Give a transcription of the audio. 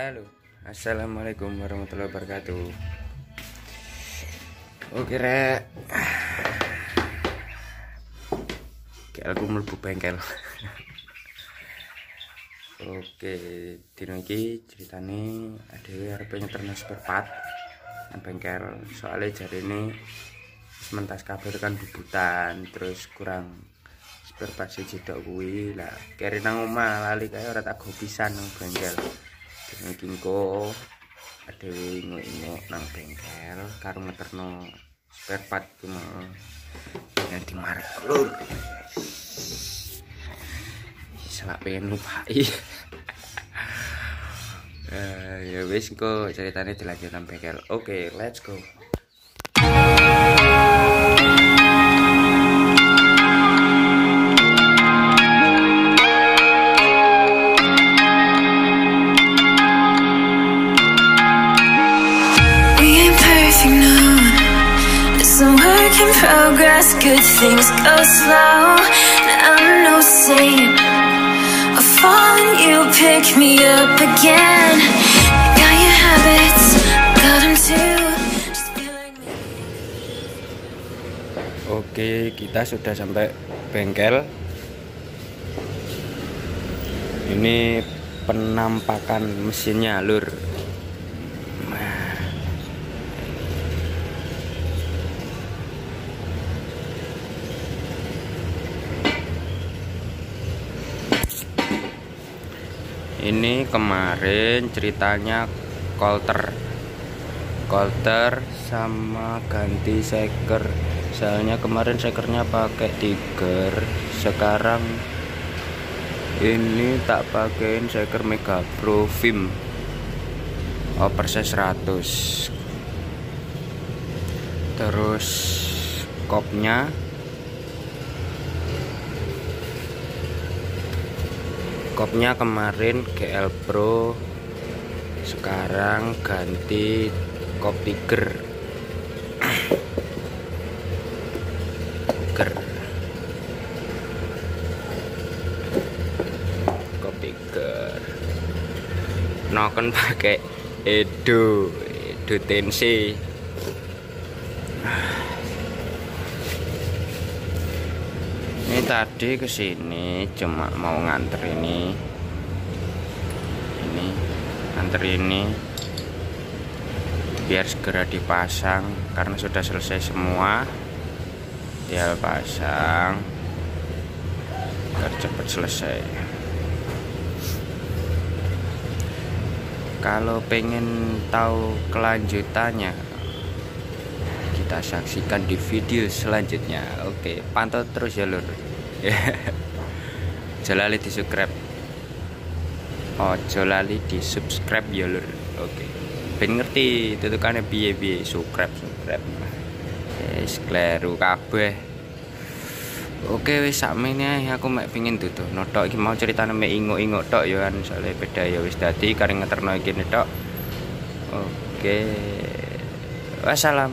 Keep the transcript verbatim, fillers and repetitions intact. Halo, assalamualaikum warahmatullahi wabarakatuh. Oke rek, kayak aku mlebu bengkel. Oke, dino iki ceritane adewe arep nyeterno spare part nang bengkel. Soale jarene mentas kabeh kan bubutan, terus kurang spare part siji tok kuwi. Lah kere nang omah lali kae ora tak go pisan nang bengkel. Dino iki engko adewe ngene nang bengkel karo nyeterno spare part ku mau dengan dimarek lur. Salah pengen lupai. uh, ya wis kok ceritanya dilanjut nang bengkel. Oke, okay, let's go. In progress, good things go slow. I'm no saint. I fall and you pick me up again. Got your habits, got them too. Oke, kita sudah sampai bengkel. Ini penampakan mesinnya lur. Ini kemarin ceritanya kolter kolter sama ganti seker. Soalnya kemarin sekernya pakai Tiger, sekarang ini tak pakein seker Mega Pro Vim overset seratus. Terus kopnya kopnya kemarin G L Pro, sekarang ganti kop Tiger. Tiger. Kop Tiger. Noken pakai Edo, Edo Tensi. Ini tadi kesini cuma mau nganter ini, ini nganter ini biar segera dipasang karena sudah selesai semua. Tinggal pasang biar cepat selesai. Kalau pengen tahu kelanjutannya, kita saksikan di video selanjutnya. Oke, pantau terus ya lur. Jangan lali di subscribe. Oh, jangan lali di subscribe ya lur. Oke, ben ngerti tutukannya biye-biye subscribe subscribe. Wis kleru kabeh. Oke wis sakmene aku mek pengin tutukno tok iki mau ceritane mek inguk-inguk tok ya kan soalnya beda ya wis dadi kareng ngeterno iki tok. Oke. Wassalam.